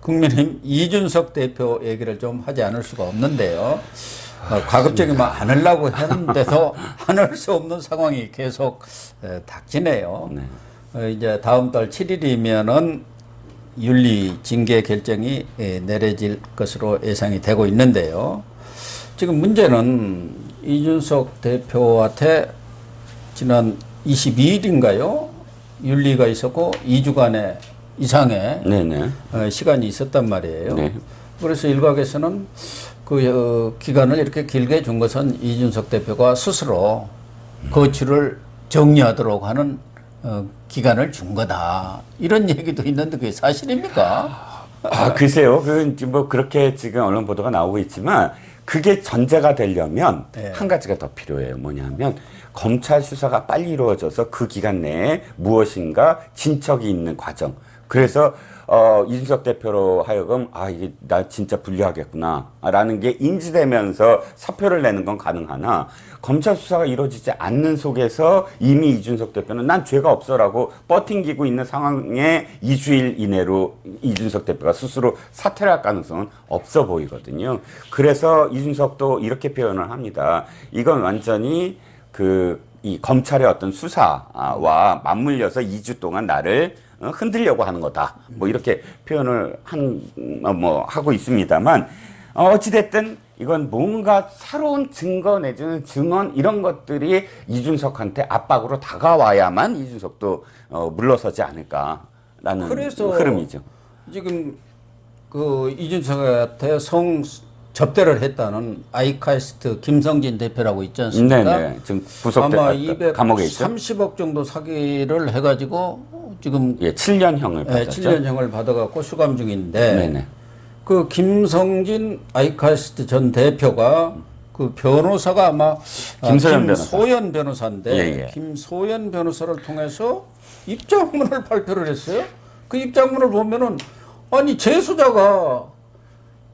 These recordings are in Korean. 국민의힘 이준석 대표 얘기를 좀 하지 않을 수가 없는데요. 과급적이면 안 하려고 했는데도 안 할 수 없는 상황이 계속 닥치네요. 네. 이제 다음 달 7일이면은 윤리 징계 결정이 내려질 것으로 예상이 되고 있는데요. 지금 문제는 이준석 대표한테 지난 22일인가요? 윤리가 있었고 2주간의 이상의 네네. 시간이 있었단 말이에요. 네. 그래서 일각에서는 그 기간을 이렇게 길게 준 것은 이준석 대표가 스스로 거취를 정리하도록 하는 기간을 준 거다. 이런 얘기도 있는데 그게 사실입니까? 아, 글쎄요. 그건 뭐 그렇게 지금 언론 보도가 나오고 있지만 그게 전제가 되려면 네. 한 가지가 더 필요해요. 뭐냐면 검찰 수사가 빨리 이루어져서 그 기간 내에 무엇인가 진척이 있는 과정. 그래서 이준석 대표로 하여금 아 이게 나 진짜 불리하겠구나 라는 게 인지되면서 사표를 내는 건 가능하나 검찰 수사가 이루어지지 않는 속에서 이미 이준석 대표는 난 죄가 없어라고 버팅기고 있는 상황에 2주일 이내로 이준석 대표가 스스로 사퇴를 할 가능성은 없어 보이거든요. 그래서 이준석도 이렇게 표현을 합니다. 이건 완전히 이 검찰의 어떤 수사와 맞물려서 2주 동안 나를 흔들려고 하는 거다. 뭐 이렇게 표현을 하고 있습니다만 어찌됐든 이건 뭔가 새로운 증거 내지는 증언 이런 것들이 이준석한테 압박으로 다가와야만 이준석도 물러서지 않을까라는 흐름이죠. 지금 그 이준석한테 접대를 했다는 아이카스트 김성진 대표라고 있지 않습니까? 네네. 지금 구속됐다. 아마 230억 정도 사기를 해가지고 지금 7년형을 받았죠. 7년형을 받아갖고 수감 중인데 네네. 그 김성진 아이카스트 전 대표가 그 변호사가 아마 김소연 변호사인데 예예. 김소연 변호사를 통해서 입장문을 발표를 했어요. 그 입장문을 보면은 아니 재수자가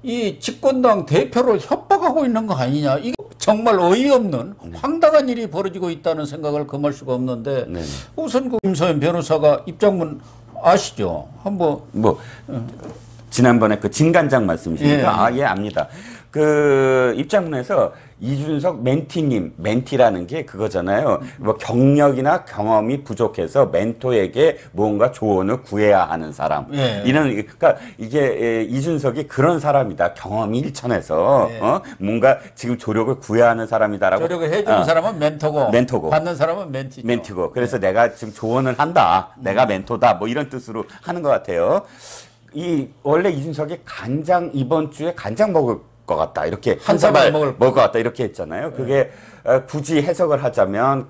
이 집권당 대표를 협박하고 있는 거 아니냐. 이게 정말 어이없는 황당한 일이 벌어지고 있다는 생각을 금할 수가 없는데 네네. 우선 김소연 변호사가 입장문 아시죠? 한번 뭐 지난번에 그 진간장 말씀이십니까? 아, 예, 압니다. 그 입장문에서 이준석 멘티님, 멘티라는 게 그거잖아요. 뭐 경력이나 경험이 부족해서 멘토에게 뭔가 조언을 구해야 하는 사람. 예. 이런 그러니까 이게 이준석이 그런 사람이다. 경험이 일천해서 예. 뭔가 지금 조력을 구해야 하는 사람이다라고. 조력을 해주는 사람은 멘토고 받는 사람은 멘티고. 그래서 예. 내가 지금 조언을 한다. 내가 멘토다. 뭐 이런 뜻으로 하는 것 같아요. 원래 이준석이 이번 주에 간장 먹을 것 같다. 이렇게 한 사발 먹을 것 같다. 이렇게 했잖아요. 네. 그게 굳이 해석을 하자면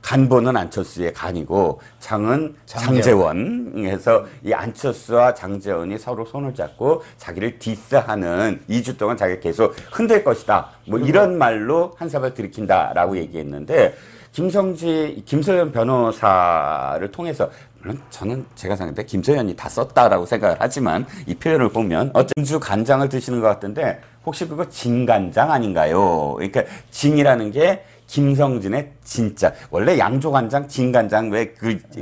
간보는 안철수의 간이고 장은 장제원. 해서 이 안철수와 장제원이 서로 손을 잡고 자기를 디스하는 2주 동안 자기가 계속 흔들 것이다. 뭐 이런 말로 한 사발 들이킨다라고 얘기했는데 김소연 변호사를 통해서 물론 저는 제가 생각할 때 김소연이 다 썼다라고 생각을 하지만 이 표현을 보면 전주 간장을 드시는 것 같은데 혹시 그거 진간장 아닌가요? 그러니까 진이라는 게 김성진의 진짜 원래 양조간장 진간장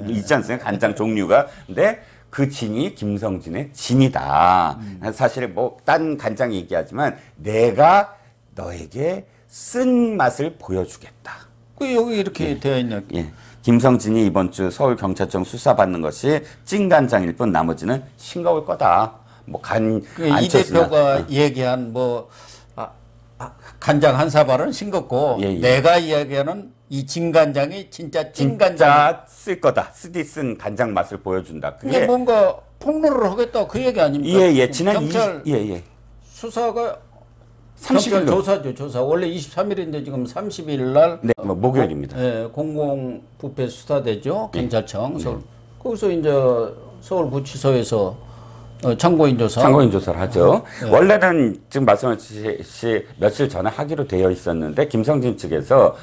있지 않습니까? 간장 종류가 근데 그 진이 김성진의 진이다. 사실 뭐 딴 간장 얘기하지만 내가 너에게 쓴 맛을 보여주겠다. 그 여기 이렇게 예. 되어 있냐? 예. 김성진이 이번 주 서울경찰청 수사받는 것이 찐간장일 뿐 나머지는 싱거울 거다. 뭐 이 대표가 얘기한 간장 한 사발은 싱겁고 예, 예. 내가 이야기하는 이 진간장이 진짜 찐간장 쓸 거다. 쓴 간장 맛을 보여준다. 그게 뭔가 폭로를 하겠다. 그 얘기 아닙니까? 예예. 예. 지난 경찰 수사가 경찰 조사. 원래 23일인데 지금 30일 날. 네, 목요일입니다. 예, 공공부패 수사대죠. 경찰청. 네. 서울. 거기서 이제 서울구치소에서 참고인 조사를 하죠. 네. 원래는 지금 말씀하셨듯이 며칠 전에 하기로 되어 있었는데, 김성진 측에서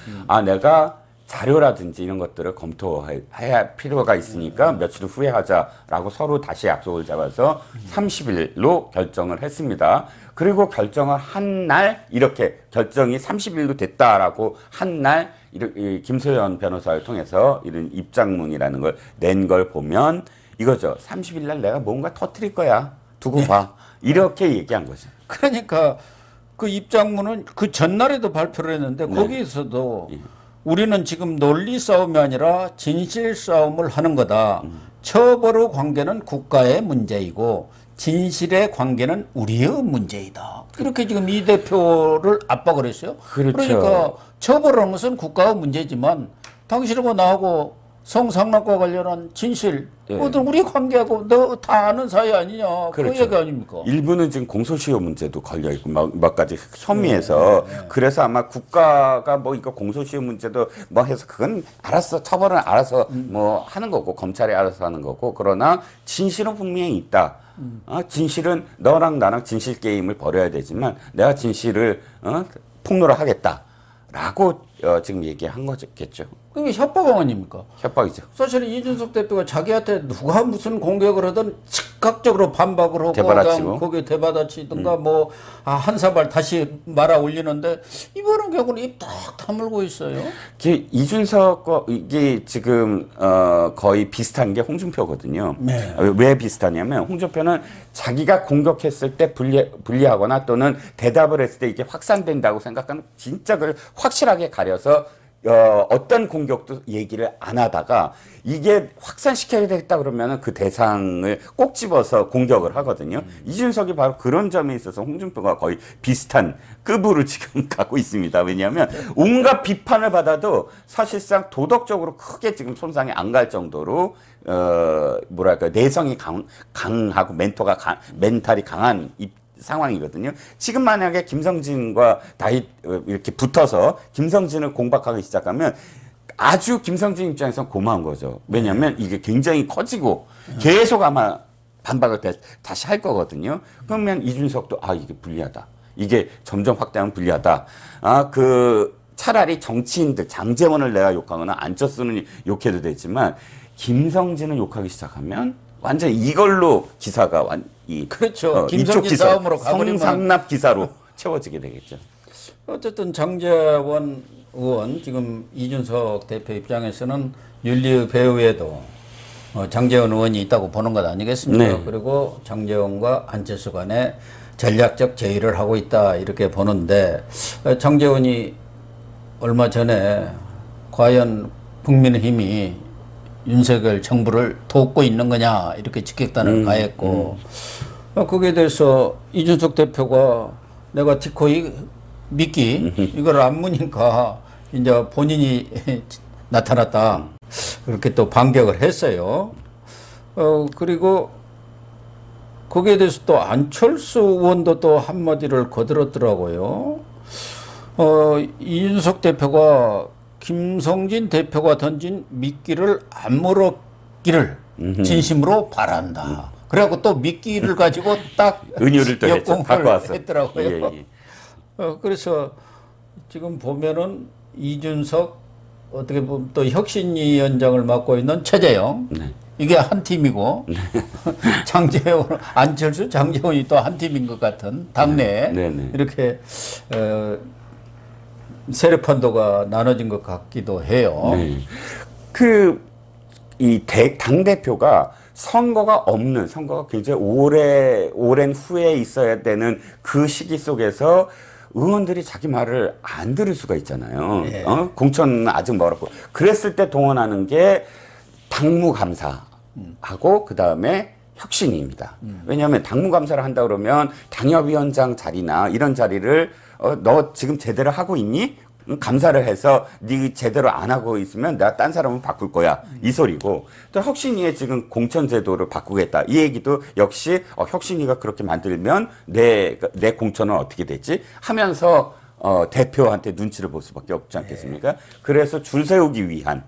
내가 자료라든지 이런 것들을 검토해야 필요가 있으니까 며칠 후에 하자라고 서로 다시 약속을 잡아서 30일로 결정을 했습니다. 그리고 결정을 한 날 이렇게 결정이 30일로 됐다라고 한 날 김소연 변호사를 통해서 이런 입장문이라는 걸 낸 걸 보면 이거죠. 30일 날 내가 뭔가 터뜨릴 거야. 두고 봐. 이렇게 얘기한 거죠. 그러니까 그 입장문은 그 전날에도 발표를 했는데 거기에서도 우리는 지금 논리 싸움이 아니라 진실 싸움을 하는 거다. 처벌의 관계는 국가의 문제이고 진실의 관계는 우리의 문제이다. 이렇게 지금 이 대표를 압박을 했어요. 그렇죠. 그러니까 처벌하는 것은 국가의 문제지만 당신하고 나하고 성상납과 관련한 진실, 우리 관계하고 너 다 아는 사이 아니냐. 그렇죠. 그 얘기 아닙니까? 일부는 지금 공소시효 문제도 걸려있고 몇 가지 혐의에서 그래서 아마 국가가 뭐 이거 공소시효 문제도 뭐 해서 그건 알았어. 처벌은 알아서 뭐 하는 거고 검찰이 알아서 하는 거고 그러나 진실은 분명히 있다. 아, 진실은 너랑 나랑 진실 게임을 벌여야 되지만 내가 진실을 폭로를 하겠다라고 지금 얘기한 거겠죠. 그게 협박 아닙니까? 협박이죠. 사실 이준석 대표가 자기한테 누가 무슨 공격을 하든 즉각적으로 반박을 하고 대받아치고. 거기에 대받아치든가 뭐 한 사발 다시 말아 올리는데 이번은 결국은 입 딱 다물고 있어요. 이준석과 이게 지금 거의 비슷한 게 홍준표거든요. 네. 왜 비슷하냐면 홍준표는 자기가 공격했을 때 불리하거나 또는 대답을 했을 때 이게 확산된다고 생각하는 진짜 그걸 확실하게 가려서 어떤 공격도 얘기를 안 하다가 이게 확산시켜야 되겠다 그러면은 그 대상을 꼭 집어서 공격을 하거든요. 이준석이 바로 그런 점에 있어서 홍준표가 거의 비슷한 급으로 지금 가고 있습니다. 왜냐하면 온갖 비판을 받아도 사실상 도덕적으로 크게 지금 손상이 안 갈 정도로 뭐랄까 내성이 강하고 멘탈이 강한 상황이거든요. 지금 만약에 김성진과 이렇게 붙어서 김성진을 공박하기 시작하면 아주 김성진 입장에서는 고마운 거죠. 왜냐하면 이게 굉장히 커지고 계속 아마 반박을 다시 할 거거든요. 그러면 이준석도 아 이게 불리하다. 이게 점점 확대하면 불리하다. 아 차라리 정치인들 장제원을 내가 욕하거나 안철수는 욕해도 되지만 김성진을 욕하기 시작하면 완전 이걸로 기사가 그렇죠. 김성진 싸움으로 가버리면 성상납 기사로 채워지게 되겠죠. 어쨌든 장제원 의원 지금 이준석 대표 입장에서는 윤리 배후에도 장제원 의원이 있다고 보는 것 아니겠습니까? 네. 그리고 장제원과 안철수 간에 전략적 제의를 하고 있다 이렇게 보는데 장제원이 얼마 전에 과연 국민의힘이 윤석열 정부를 돕고 있는 거냐 이렇게 직격탄을 가했고 거기에 대해서 이준석 대표가 내가 디코이 미끼 이걸 안 무니까 이제 본인이 나타났다 그렇게 또 반격을 했어요. 그리고 거기에 대해서 또 안철수 의원도 또 한마디를 거들었더라고요. 이준석 대표가 김성진 대표가 던진 미끼를 안 물었기를 진심으로 바란다. 그래갖고 또 미끼를 가지고 딱 은유를 또 했더라고요. 예. 그래서 지금 보면은 이준석 어떻게 보면 또 혁신위원장을 맡고 있는 최재형 이게 한 팀이고 장제원 안철수 장제원이 또 한 팀인 것 같은 당내에 이렇게. 세력판도가 나눠진 것 같기도 해요. 네. 당 대표가 선거가 없는 선거가 굉장히 오랜 후에 있어야 되는 그 시기 속에서 의원들이 자기 말을 안 들을 수가 있잖아요. 네. 공천은 아직 멀었고 그랬을 때 동원하는 게 당무감사하고 그 다음에 혁신입니다. 왜냐하면 당무감사를 한다 그러면 당협위원장 자리나 이런 자리를 너 지금 제대로 하고 있니? 감사를 해서 네 제대로 안 하고 있으면 내가 딴 사람은 바꿀 거야. 이 소리고 또 혁신위에 지금 공천제도를 바꾸겠다. 이 얘기도 역시 혁신위가 그렇게 만들면 내 공천은 어떻게 되지? 하면서 대표한테 눈치를 볼 수밖에 없지 않겠습니까? 네. 그래서 줄 세우기 위한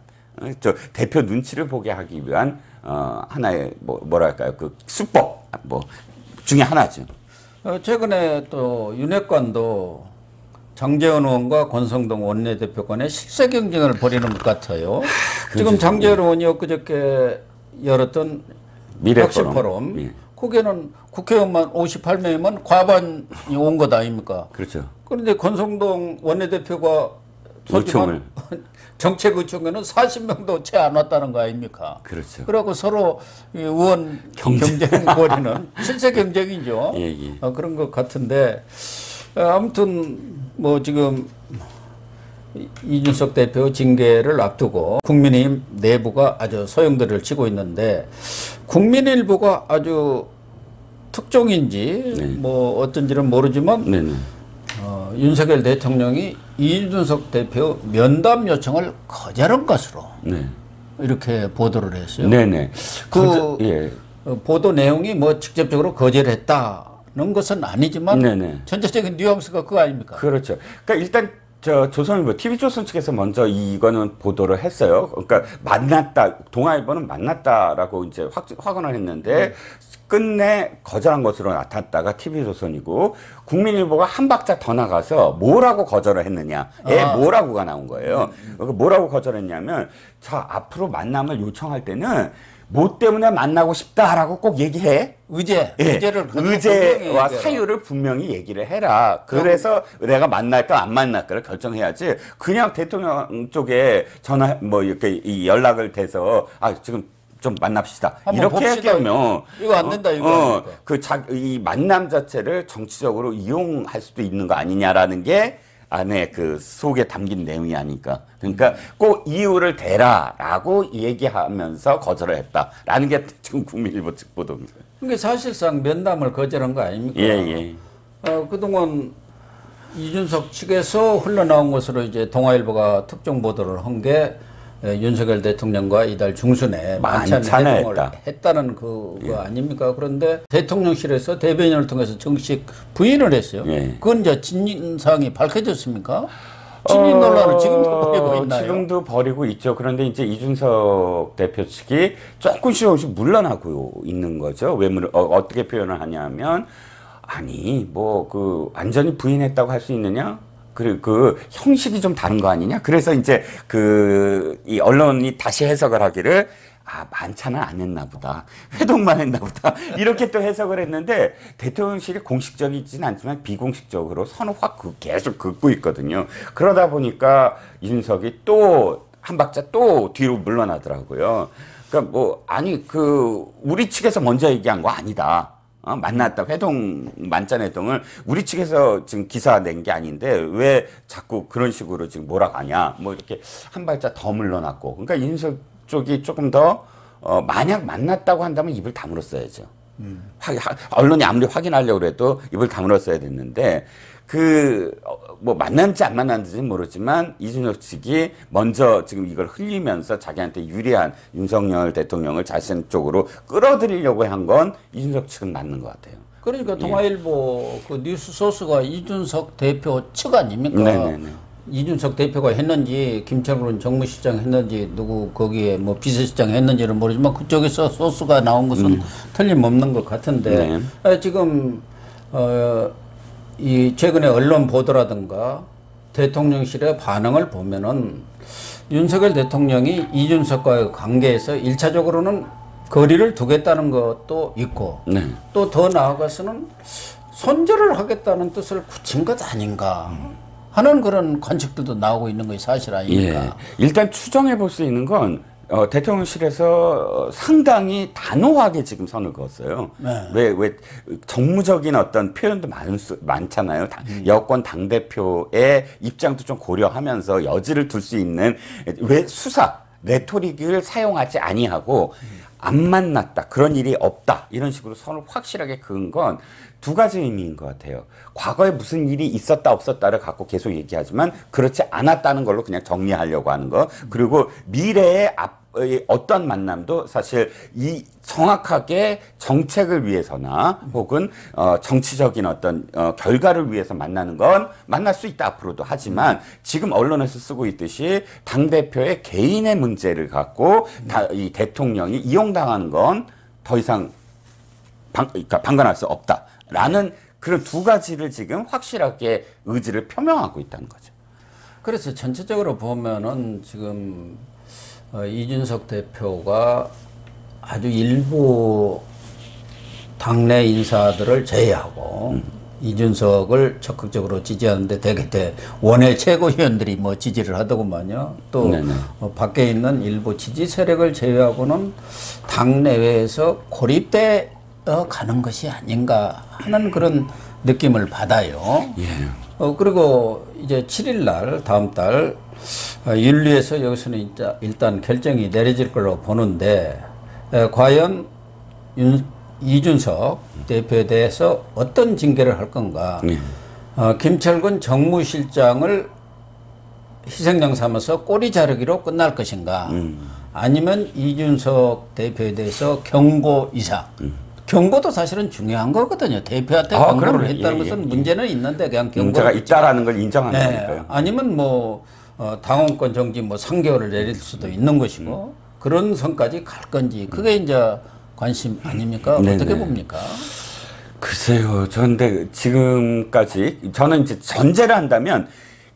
대표 눈치를 보게 하기 위한 하나의 뭐랄까요? 그 수법 중에 하나죠. 최근에 또 윤핵관도 장제원 의원과 권성동 원내대표 간의 실세 경쟁을 벌이는 것 같아요. 지금 장제원 의원이 엊그저께 열었던 미래포럼 거기에는 국회의원만 58명이면 과반이 온 것 아닙니까? 그렇죠. 그런데 권성동 원내대표가 요청을 정책구청에는 40명도 채 안 왔다는 거 아닙니까? 그렇죠. 그러고 서로 의원 경쟁 거리는 실제 경쟁이죠. 예, 예. 그런 것 같은데 아무튼 뭐 지금 이준석 대표 징계를 앞두고 국민의힘 내부가 아주 소용돌이를 치고 있는데 국민일보가 아주 특종인지 네. 뭐 어쩐지는 모르지만 네, 네. 윤석열 대통령이 이준석 대표 면담 요청을 거절한 것으로 네. 이렇게 보도를 했어요. 네네. 네. 그 예. 보도 내용이 뭐 직접적으로 거절했다는 것은 아니지만 네, 네. 전체적인 뉘앙스가 그거 아닙니까? 그렇죠. 그러니까 일단 저 조선일보, TV조선 측에서 먼저 이거는 보도를 했어요. 그러니까 만났다, 동아일보는 만났다라고 이제 확언을 했는데 끝내 거절한 것으로 나타났다가 TV조선이고 국민일보가 한 박자 더 나가서 뭐라고 거절을 했느냐에 뭐라고가 나온 거예요. 뭐라고 거절했냐면 저 앞으로 만남을 요청할 때는 뭐 때문에 만나고 싶다라고 꼭 얘기해. 의제와 사유를 분명히 얘기를 해라. 그래서 내가 만날까 안 만날까를 결정해야지. 그냥 대통령 쪽에 전화 뭐 이렇게 이 연락을 대서 아 지금 좀 만납시다. 이렇게 얘기하면 이거 안 된다 이거. 그 이 만남 자체를 정치적으로 이용할 수도 있는 거 아니냐라는 게. 안에 그 속에 담긴 내용이 아닐까. 그러니까 꼭 이유를 대라라고 얘기하면서 거절을 했다라는 게 지금 국민일보 측 보도입니다. 그게 사실상 면담을 거절한 거 아닙니까? 예예. 예. 그동안 이준석 측에서 흘러나온 것으로 이제 동아일보가 특종 보도를 한 게 윤석열 대통령과 이달 중순에 만찬 회동을 했다는 그거 예. 아닙니까? 그런데 대통령실에서 대변인을 통해서 정식 부인을 했어요. 예. 그건 이제 진상이 밝혀졌습니까? 진인 논란을 지금도 벌이고 있나요? 지금도 벌이고 있죠. 그런데 이제 이준석 대표 측이 조금씩 물러나고 있는 거죠. 왜 어떻게 표현을 하냐면 아니 뭐 그 완전히 부인했다고 할 수 있느냐? 그리고 그 형식이 좀 다른 거 아니냐? 그래서 이제 그 이 언론이 다시 해석을 하기를 아 만찬은 안 했나 보다. 회동만 했나 보다. 이렇게 또 해석을 했는데 대통령실이 공식적이진 않지만 비공식적으로 선을 확 계속 긋고 있거든요. 그러다 보니까 이준석이 또 한 박자 또 뒤로 물러나더라고요. 그러니까 뭐 아니 그 우리 측에서 먼저 얘기한 거 아니다. 만났다. 회동, 만찬 회동을 우리 측에서 지금 기사 낸 게 아닌데 왜 자꾸 그런 식으로 지금 몰아가냐. 뭐 이렇게 한 발짝 더 물러났고. 그러니까 이준석 쪽이 조금 더, 만약 만났다고 한다면 입을 다물었어야죠. 언론이 아무리 확인하려고 해도 입을 다물었어야 됐는데 그, 뭐 만났는지 안 만났는지는 모르지만 이준석 측이 먼저 지금 이걸 흘리면서 자기한테 유리한 윤석열 대통령을 자신 쪽으로 끌어들이려고 한 건 이준석 측은 맞는 것 같아요. 그러니까 예. 동아일보 그 뉴스 소스가 이준석 대표 측 아닙니까? 네네네. 이준석 대표가 했는지 김철근 정무실장 했는지 누구 거기에 뭐 비서실장 했는지는 모르지만 그쪽에서 소스가 나온 것은 틀림없는 것 같은데 네. 지금 이 최근에 언론 보도라든가 대통령실의 반응을 보면은 윤석열 대통령이 이준석과의 관계에서 1차적으로는 거리를 두겠다는 것도 있고 네. 또 더 나아가서는 손절을 하겠다는 뜻을 굳힌 것 아닌가 하는 그런 관측들도 나오고 있는 것이 사실 아닙니까? 예. 일단 추정해 볼 수 있는 건 대통령실에서 상당히 단호하게 지금 선을 그었어요. 네. 왜 정무적인 어떤 표현도 많잖아요. 여권 당대표의 입장도 좀 고려하면서 여지를 둘 수 있는 왜 수사, 레토릭을 사용하지 아니하고 안 만났다, 그런 일이 없다 이런 식으로 선을 확실하게 그은 건 두 가지 의미인 것 같아요. 과거에 무슨 일이 있었다 없었다를 갖고 계속 얘기하지만 그렇지 않았다는 걸로 그냥 정리하려고 하는 거. 그리고 미래의 어떤 만남도 사실 이 정확하게 정책을 위해서나 혹은 정치적인 어떤 결과를 위해서 만나는 건 만날 수 있다 앞으로도 하지만 지금 언론에서 쓰고 있듯이 당대표의 개인의 문제를 갖고 이 대통령이 이용당하는 건 더 이상 방관할 수 없다라는 그런 두 가지를 지금 확실하게 의지를 표명하고 있다는 거죠. 그래서 전체적으로 보면은 지금 이준석 대표가 아주 일부 당내 인사들을 제외하고 이준석을 적극적으로 지지하는데 대개 원외 최고위원들이 뭐 지지를 하더구만요. 또 밖에 있는 일부 지지 세력을 제외하고는 당 내외에서 고립돼 가는 것이 아닌가 하는 그런 느낌을 받아요. 예. 그리고 이제 7일 날 다음 달 윤리에서 여기서는 일단 결정이 내려질 걸로 보는데 과연 이준석 대표에 대해서 어떤 징계를 할 건가. 네. 김철근 정무실장을 희생양 삼아서 꼬리 자르기로 끝날 것인가. 아니면 이준석 대표에 대해서 경고 이상. 경고도 사실은 중요한 거거든요. 대표한테 경고를 했다는 것은 문제는 있는데 그냥 경고가 있다라는 걸 인정하는 거니까요. 아니면 뭐 당원권 정지 뭐 3개월을 내릴 수도 있는 것이고 그런 선까지 갈 건지 그게 이제 관심 아닙니까? 네네. 어떻게 봅니까? 글쎄요. 그런데 지금까지 저는 이제 전제를 한다면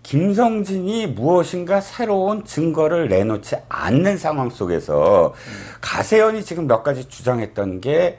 김성진이 무엇인가 새로운 증거를 내놓지 않는 상황 속에서 가세연이 지금 몇 가지 주장했던 게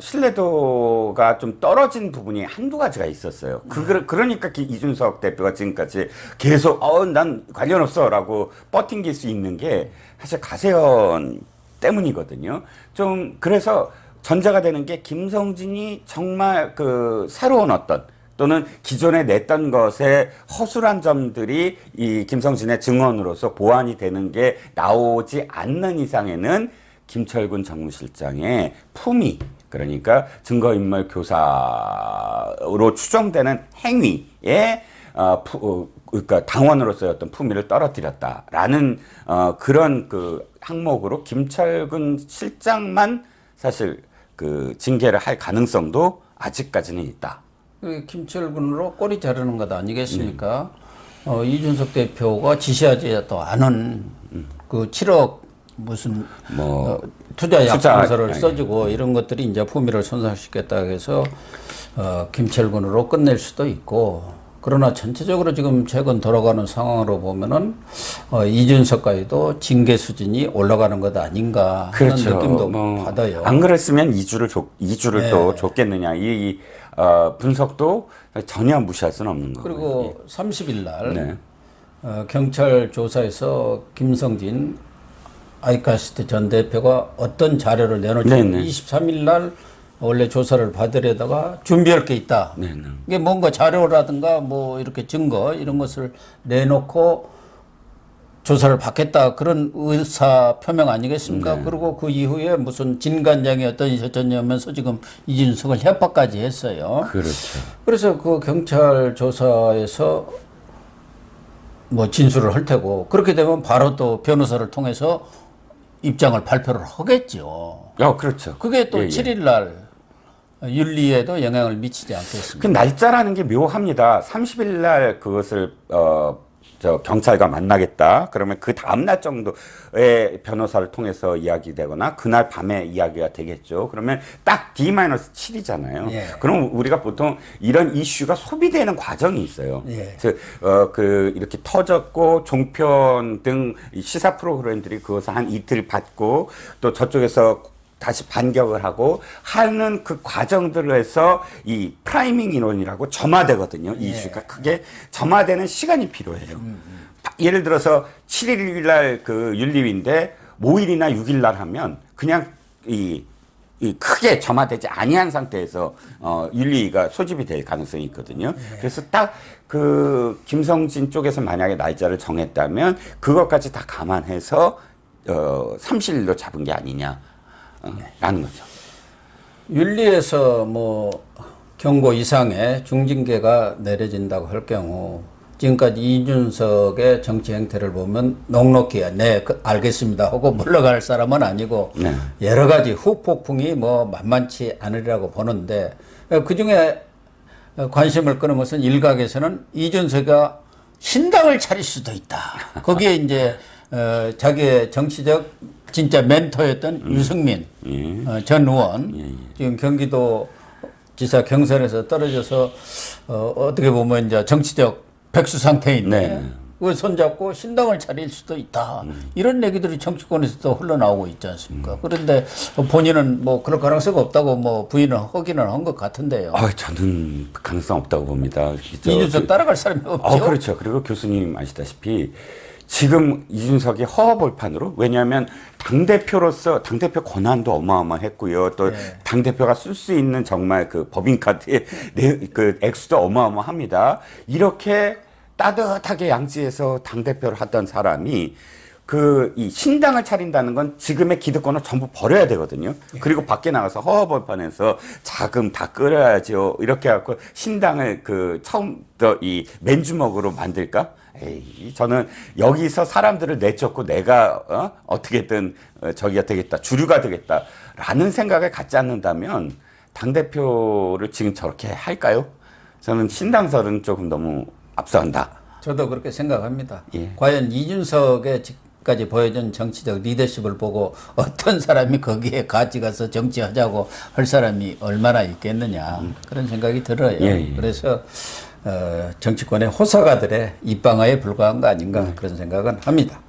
신뢰도가 좀 떨어진 부분이 한두 가지가 있었어요. 그러니까 이준석 대표가 지금까지 계속 난 관련 없어 라고 버팅길 수 있는 게 사실 가세연 때문이거든요. 좀 그래서 전제가 되는 게 김성진이 정말 그 새로운 어떤 또는 기존에 냈던 것에 허술한 점들이 이 김성진의 증언으로서 보완이 되는 게 나오지 않는 이상에는 김철근 정무실장의 품위, 그러니까 증거인멸 교사로 추정되는 행위에 그러니까 당원으로서의 어떤 품위를 떨어뜨렸다라는 그런 그 항목으로 김철근 실장만 사실 그 징계를 할 가능성도 아직까지는 있다. 김철근으로 꼬리 자르는 것 아니겠습니까? 이준석 대표가 지시하지도 않은 그 7억 무슨 뭐 투자 약정서를 써주고 이런 것들이 이제 품위를 손상시켰다 해서 김철근으로 끝낼 수도 있고, 그러나 전체적으로 지금 최근 돌아가는 상황으로 보면은 이준석까지도 징계 수준이 올라가는 것 아닌가 하는 느낌도 받아요. 안 그랬으면 2주를 또 줬겠느냐 이 분석도 전혀 무시할 수는 없는 거예요. 그리고 30일 날 경찰 조사에서 김성진 아이카스트 전 대표가 어떤 자료를 내놓지 23일 날 원래 조사를 받으려다가 준비할 게 있다. 네네. 이게 뭔가 자료라든가 뭐 이렇게 증거 이런 것을 내놓고 조사를 받겠다 그런 의사 표명 아니겠습니까? 네. 그리고 그 이후에 무슨 진간장이 어떤 있었냐면서 지금 이준석을 협박까지 했어요. 그렇죠. 그래서 그 경찰 조사에서 뭐 진술을 할 테고 그렇게 되면 바로 또 변호사를 통해서 입장을 발표를 하겠죠. 그렇죠. 그게 또 7일 날 윤리에도 영향을 미치지 않겠습니까? 그 날짜라는 게 묘합니다. 30일 날 그것을 경찰과 만나겠다. 그러면 그 다음날 정도에 변호사를 통해서 이야기되거나 그날 밤에 이야기가 되겠죠. 그러면 딱 D-7이잖아요. 예. 그럼 우리가 보통 이런 이슈가 소비되는 과정이 있어요. 예. 이렇게 터졌고 종편 등 시사 프로그램들이 그것을 한 이틀 받고 또 저쪽에서 다시 반격을 하고 하는 그 과정들에서 이 프라이밍 이론이라고 점화되거든요. 이 이슈가 크게 점화되는 시간이 필요해요. 예를 들어서 7일 날 그 윤리위인데 5일이나 6일 날 하면 그냥 크게 점화되지 아니한 상태에서 윤리위가 소집이 될 가능성이 있거든요. 그래서 딱 그 김성진 쪽에서 만약에 날짜를 정했다면 그것까지 다 감안해서 30일로 잡은 게 아니냐. 라는 거죠. 윤리에서 뭐 경고 이상의 중징계가 내려진다고 할 경우 지금까지 이준석의 정치 행태를 보면 넉넉히 알겠습니다 하고 물러갈 사람은 아니고 여러 가지 후폭풍이 뭐 만만치 않으리라고 보는데, 그중에 관심을 끄는 것은 일각에서는 이준석이가 신당을 차릴 수도 있다. 거기에 이제 자기의 정치적 진짜 멘토였던 유승민 전 의원, 지금 경기도 지사 경선에서 떨어져서 어떻게 보면 이제 정치적 백수 상태인데 그걸 손잡고 신당을 차릴 수도 있다. 이런 얘기들이 정치권에서도 흘러나오고 있지 않습니까? 그런데 본인은 뭐 그럴 가능성이 없다고 뭐 부인은 허기는 한 것 같은데요. 아, 저는 가능성 없다고 봅니다. 이준석 따라갈 사람이 없죠. 그렇죠. 그리고 교수님 아시다시피 지금 이준석이 허허벌판으로, 왜냐하면 당대표로서 당대표 권한도 어마어마했고요. 또 당대표가 쓸 수 있는 정말 그 법인카드의 그 액수도 어마어마합니다. 이렇게 따뜻하게 양지에서 당대표를 하던 사람이 그 이 신당을 차린다는 건 지금의 기득권을 전부 버려야 되거든요. 그리고 밖에 나가서 허허벌판에서 자금 다 끌어야죠. 이렇게 해갖고 신당을 그 처음부터 이 맨주먹으로 만들까? 에이, 저는 여기서 사람들을 내쫓고 내가 어떻게든 저기가 되겠다, 주류가 되겠다라는 생각을 갖지 않는다면 당대표를 지금 저렇게 할까요? 저는 신당설은 조금 너무 앞서간다. 저도 그렇게 생각합니다. 예. 과연 이준석의 지금까지 보여준 정치적 리더십을 보고 어떤 사람이 거기에 같이 가서 정치하자고 할 사람이 얼마나 있겠느냐, 그런 생각이 들어요. 예. 그래서 정치권의 호사가들의 입방아에 불과한 거 아닌가, 그런 생각은 합니다.